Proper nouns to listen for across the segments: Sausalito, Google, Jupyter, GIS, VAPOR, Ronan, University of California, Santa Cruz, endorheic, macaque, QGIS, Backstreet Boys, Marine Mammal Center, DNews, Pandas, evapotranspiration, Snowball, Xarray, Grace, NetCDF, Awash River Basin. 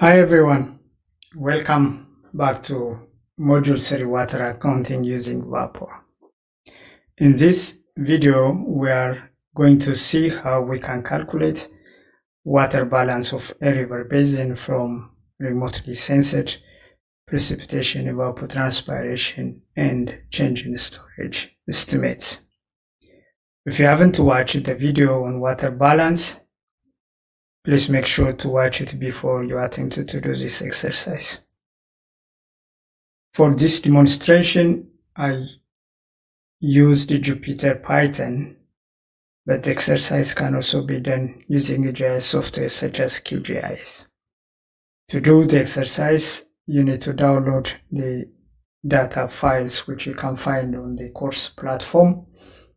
Hi everyone, welcome back to Module 3 Water Accounting using VAPOR. In this video, we are going to see how we can calculate water balance of a river basin from remotely sensed precipitation, evapotranspiration, and change in storage estimates. If you haven't watched the video on water balance, please make sure to watch it before you attempt to do this exercise. For this demonstration, I used Jupyter Python, but the exercise can also be done using GIS software such as QGIS. To do the exercise, you need to download the data files which you can find on the course platform.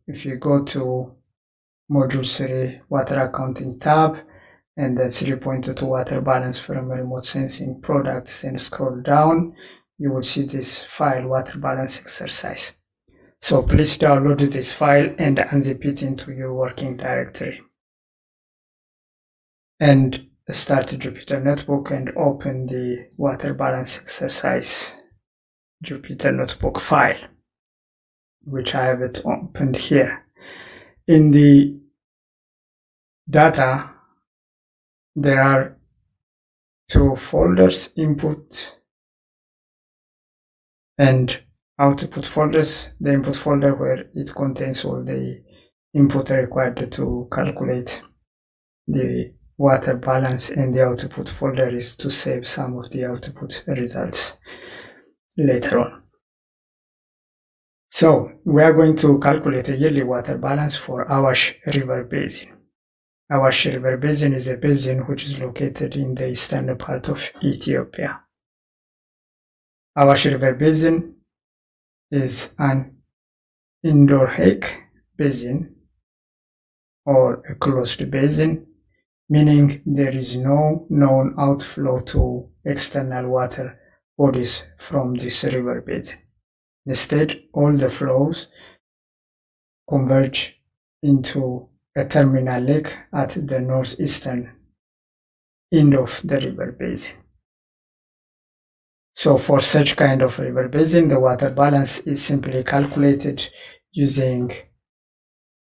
If you go to Module 3 Water Accounting tab, and then 3.2 water balance from remote sensing products, and scroll down, you will see this file, water balance exercise. So please download this file and unzip it into your working directory. And start Jupyter Notebook and open the water balance exercise Jupyter Notebook file, which I have it opened here. In the data, there are two folders, input and output folders. The input folder, where it contains all the input required to calculate the water balance, and the output folder is to save some of the output results later on. So we are going to calculate a yearly water balance for Awash River Basin. Awash River Basin is a basin which is located in the eastern part of Ethiopia. Awash River Basin is an endorheic basin or a closed basin, meaning there is no known outflow to external water bodies from this river basin. Instead, all the flows converge into a terminal lake at the northeastern end of the river basin. So for such kind of river basin, the water balance is simply calculated using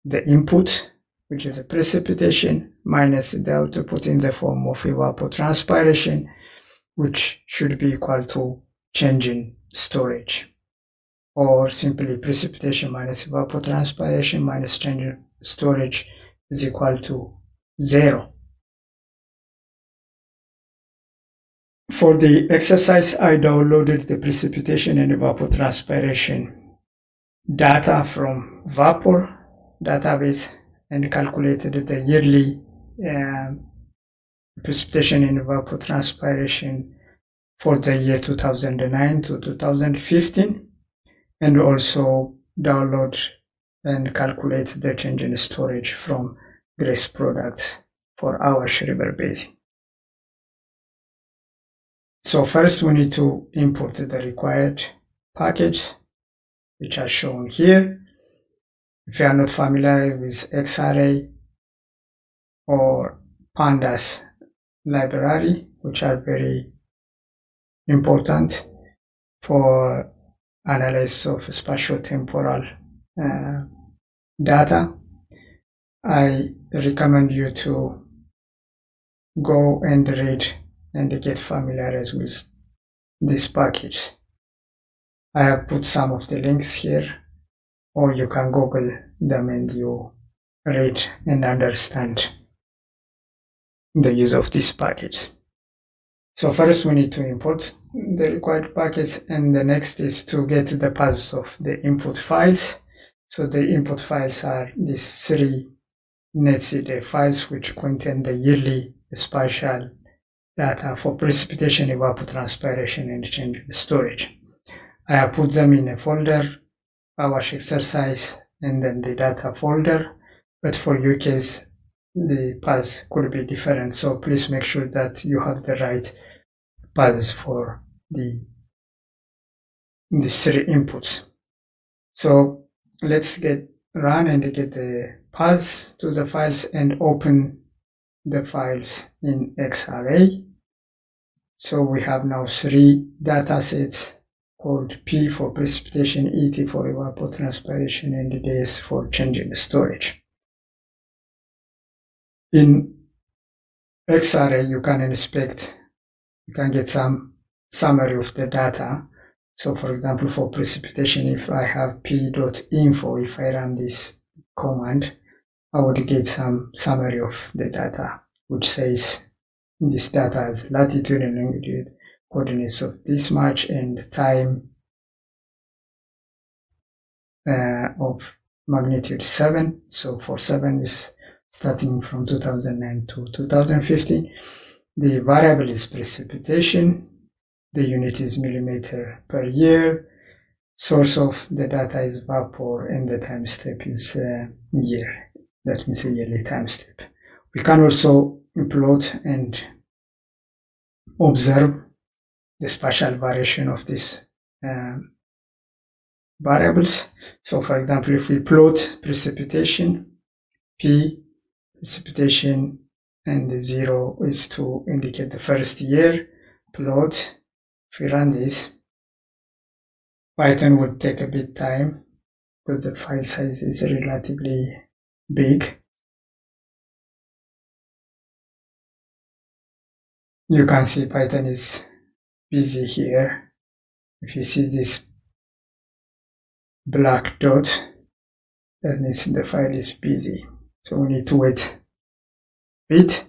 the input, which is the precipitation, minus the output in the form of evapotranspiration, which should be equal to change in storage, or simply precipitation minus evapotranspiration minus change in storage is equal to 0. For the exercise, I downloaded the precipitation and evapotranspiration data from VAPOR database and calculated the yearly precipitation and evapotranspiration for the year 2009 to 2015, and also download and calculate the change in storage from Grace products for Awash River Basin. So first we need to import the required packages, which are shown here. If you are not familiar with Xarray or Pandas library, which are very important for analysis of spatiotemporal data, I recommend you to go and read and get familiarized with this package. I have put some of the links here, or you can Google them and you read and understand the use of this package. So first we need to import the required package, and the next is to get the paths of the input files. So the input files are these three NetCDF files which contain the yearly spatial data for precipitation, evapotranspiration, and change in storage. I have put them in a folder, Awash exercise, and then the data folder, but for your case the paths could be different, so please make sure that you have the right paths for the three inputs. So let's run and get the paths to the files and open the files in Xarray. So we have now three data sets called P for precipitation, ET for evapotranspiration, and DS for changing storage. In Xarray, you can inspect, you can get some summary of the data. So for example, for precipitation, if I have p.info, if I run this command, I would get some summary of the data, which says this data has latitude and longitude coordinates of this much and time of magnitude 7. So for 7 is starting from 2009 to 2050. The variable is precipitation. The unit is millimeter per year. Source of the data is VAPOR, and the time step is year. That means a yearly time step. We can also plot and observe the spatial variation of these variables. So, for example, if we plot precipitation, P precipitation, and the 0 is to indicate the first year plot. If we run this, Python would take a bit time because the file size is relatively big. You can see Python is busy here. If you see this black dot, that means the file is busy. So we need to wait a bit.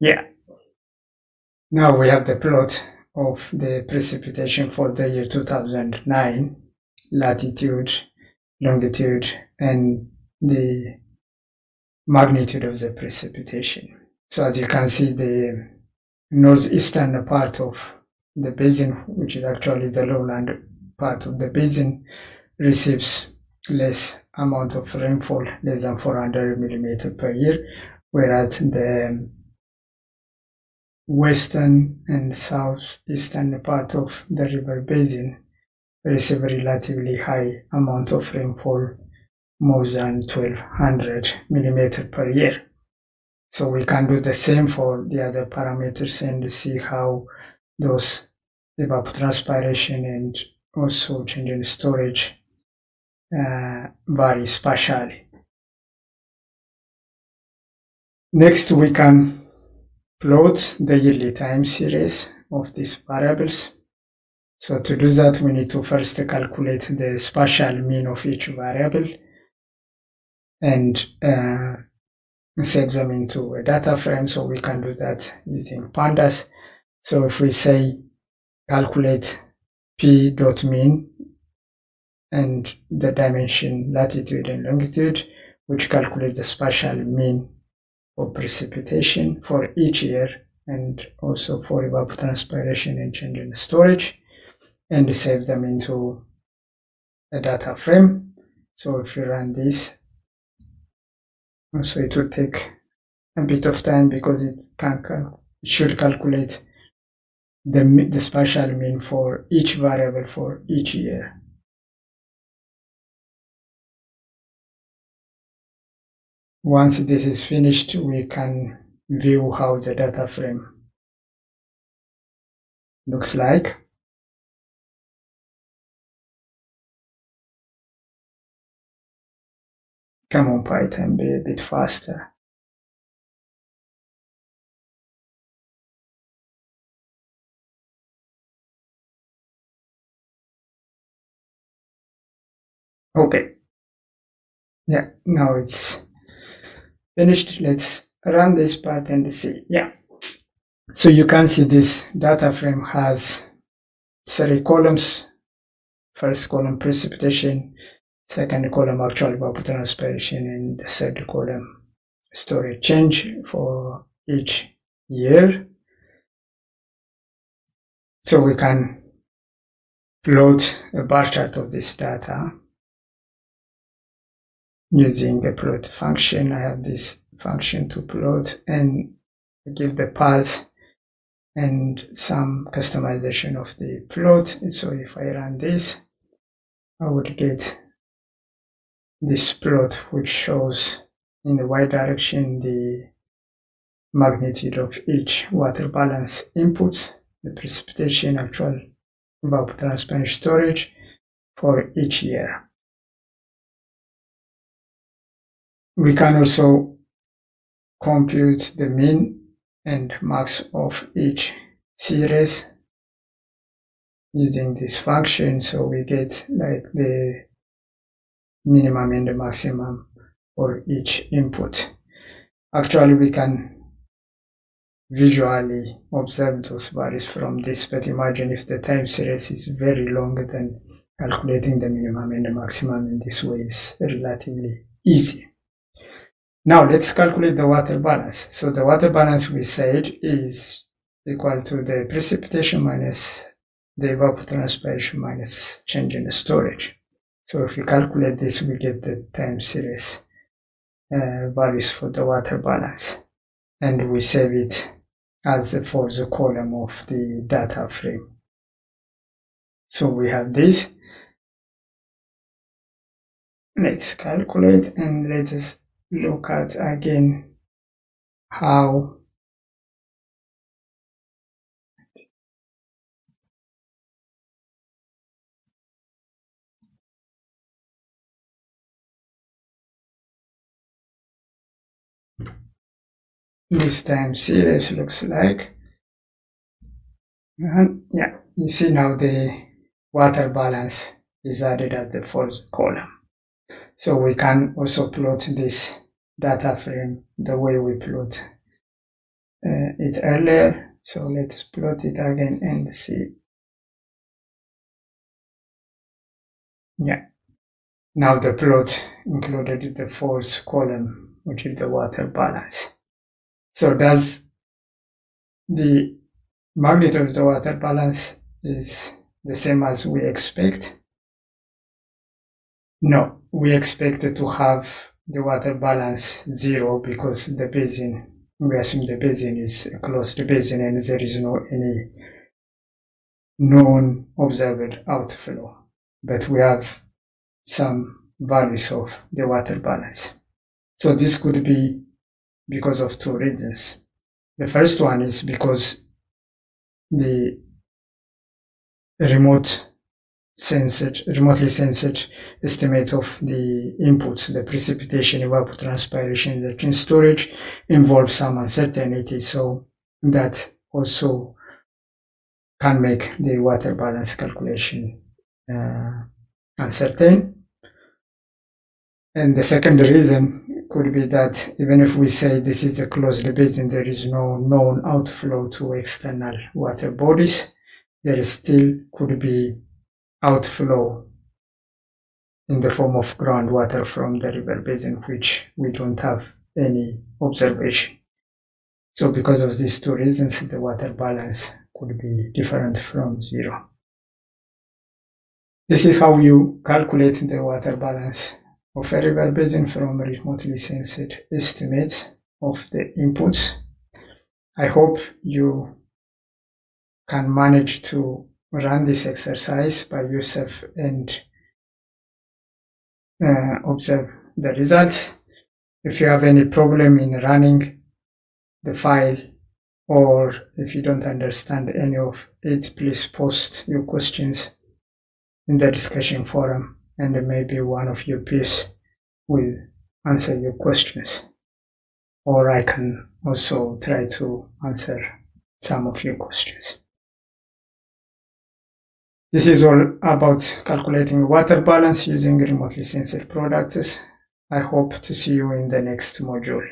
Yeah, now we have the plot of the precipitation for the year 2009, latitude, longitude, and the magnitude of the precipitation. So as you can see, the northeastern part of the basin, which is actually the lowland part of the basin, receives less amount of rainfall, less than 400 millimeters per year, whereas the western and southeastern part of the river basin receive a relatively high amount of rainfall, more than 1200 millimeters per year. So we can do the same for the other parameters and see how those evapotranspiration and also change in storage vary spatially. Next, we can plot the yearly time series of these variables. So to do that, we need to first calculate the spatial mean of each variable and save them into a data frame. So we can do that using Pandas. So if we say calculate p.mean and the dimension latitude and longitude, which calculates the spatial mean for precipitation for each year and also for evapotranspiration and change in storage, and save them into a data frame. So if you run this, also it will take a bit of time because it should calculate the spatial mean for each variable for each year. Once this is finished, we can view how the data frame looks like. Come on, Python, be a bit faster. Okay. Yeah, now it's finished. Let's run this part and see. Yeah, so you can see this data frame has three columns. First column precipitation, second column actual evapotranspiration, and the third column storage change for each year. So we can plot a bar chart of this data using the plot function. I have this function to plot and give the path and some customization of the plot. So if I run this, I would get this plot which shows in the y direction the magnitude of each water balance inputs, the precipitation, actual vapor transfer and storage for each year. We can also compute the mean and max of each series using this function, so we get like the minimum and the maximum for each input. Actually, we can visually observe those values from this, but imagine if the time series is very long, then calculating the minimum and the maximum in this way is relatively easy. Now let's calculate the water balance. So the water balance, we said, is equal to the precipitation minus the evapotranspiration minus change in storage. So if we calculate this, we get the time series values for the water balance, and we save it as for the column of the data frame. So we have this. Let's calculate and let us look at again how this time series looks like. Yeah, you see now the water balance is added at the fourth column. So we can also plot this data frame the way we plot it earlier. So let's plot it again and see. Yeah, now the plot included the fourth column, which is the water balance. So does the magnitude of the water balance is the same as we expect? No, we expected to have the water balance zero because the basin, we assume the basin is a closed basin and there is no any known observed outflow, but we have some values of the water balance. So this could be because of two reasons. The first one is because the remotely sensed estimate of the inputs, the precipitation, evapotranspiration, the change storage, involves some uncertainty, so that also can make the water balance calculation uncertain. And the second reason could be that even if we say this is a closed basin, there is no known outflow to external water bodies, there still could be outflow in the form of groundwater from the river basin, which we don't have any observation. So because of these two reasons, the water balance could be different from zero. This is how you calculate the water balance of a river basin from remotely sensed estimates of the inputs. I hope you can manage to run this exercise by yourself and observe the results. If you have any problem in running the file, or if you don't understand any of it, please post your questions in the discussion forum, and maybe one of your peers will answer your questions, or I can also try to answer some of your questions. This is all about calculating water balance using remotely sensed products. I hope to see you in the next module.